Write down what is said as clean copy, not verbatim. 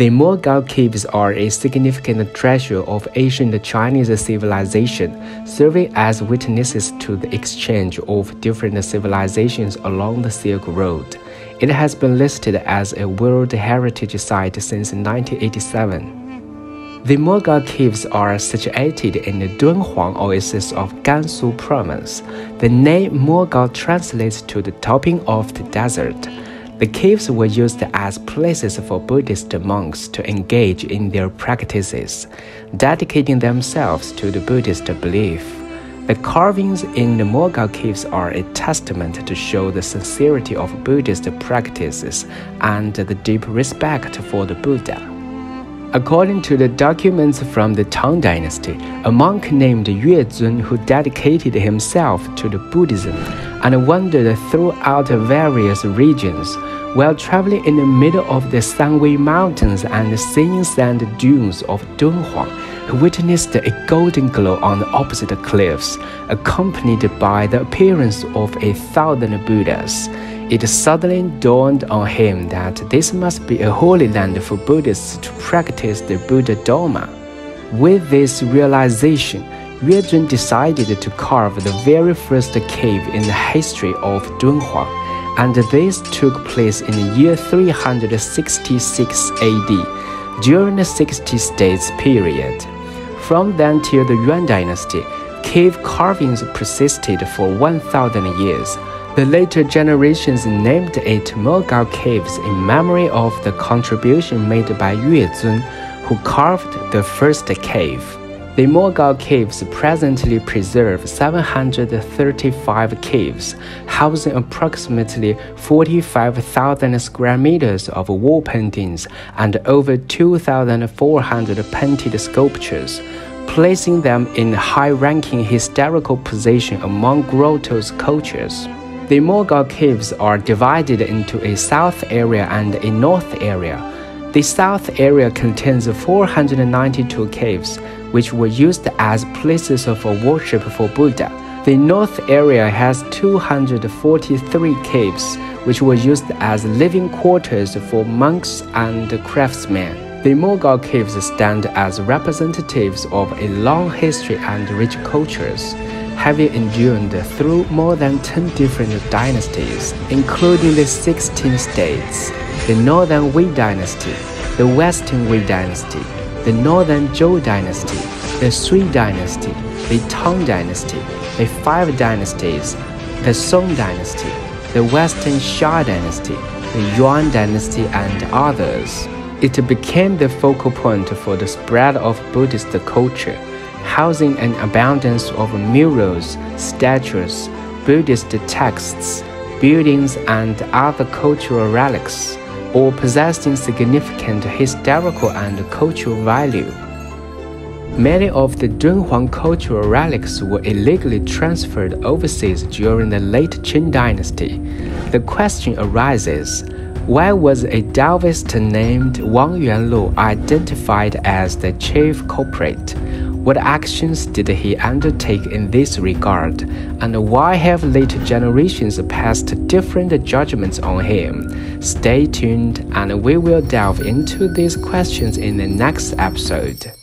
The Mogao Caves are a significant treasure of ancient Chinese civilization, serving as witnesses to the exchange of different civilizations along the Silk Road. It has been listed as a World Heritage Site since 1987. The Mogao Caves are situated in the Dunhuang oasis of Gansu province. The name Mogao translates to the topping of the desert. The caves were used as places for Buddhist monks to engage in their practices, dedicating themselves to the Buddhist belief. The carvings in the Mogao Caves are a testament to show the sincerity of Buddhist practices and the deep respect for the Buddha. According to the documents from the Tang Dynasty, a monk named Yuezun who dedicated himself to the Buddhism and wandered throughout various regions. While traveling in the middle of the Sanhui Mountains and seeing sand dunes of Dunhuang, he witnessed a golden glow on the opposite cliffs, accompanied by the appearance of 1,000 Buddhas. It suddenly dawned on him that this must be a holy land for Buddhists to practice the Buddha Dharma. With this realization, Yuezun decided to carve the very first cave in the history of Dunhuang, and this took place in the year 366 AD, during the 60 States period. From then till the Yuan Dynasty, cave carvings persisted for 1,000 years. The later generations named it Mogao Caves in memory of the contribution made by Yuezun, who carved the first cave. The Mogao Caves presently preserve 735 caves, housing approximately 45,000 square meters of wall paintings and over 2,400 painted sculptures, placing them in high-ranking historical position among grottoes cultures. The Mogao Caves are divided into a south area and a north area. The south area contains 492 caves, which were used as places of worship for Buddha. The north area has 243 caves, which were used as living quarters for monks and craftsmen. The Mogao Caves stand as representatives of a long history and rich cultures, having endured through more than 10 different dynasties, including the 16 States, the Northern Wei Dynasty, the Western Wei Dynasty, the Northern Zhou Dynasty, the Sui Dynasty, the Tang Dynasty, the Five Dynasties, the Song Dynasty, the Western Xia Dynasty, the Yuan Dynasty, and others. It became the focal point for the spread of Buddhist culture, housing an abundance of murals, statues, Buddhist texts, buildings, and other cultural relics, all possessing significant historical and cultural value. Many of the Dunhuang cultural relics were illegally transferred overseas during the late Qin Dynasty. The question arises, why was a Taoist named Wang Yuanlu identified as the chief culprit? What actions did he undertake in this regard, and why have later generations passed different judgments on him? Stay tuned, and we will delve into these questions in the next episode.